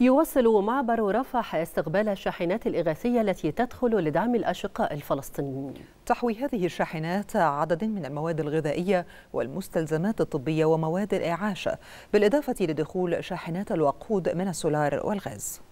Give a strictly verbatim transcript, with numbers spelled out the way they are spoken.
يواصل معبر رفح استقبال الشاحنات الإغاثية التي تدخل لدعم الأشقاء الفلسطينيين. تحوي هذه الشاحنات عدد من المواد الغذائية والمستلزمات الطبية ومواد الإعاشة، بالإضافة لدخول شاحنات الوقود من السولار والغاز.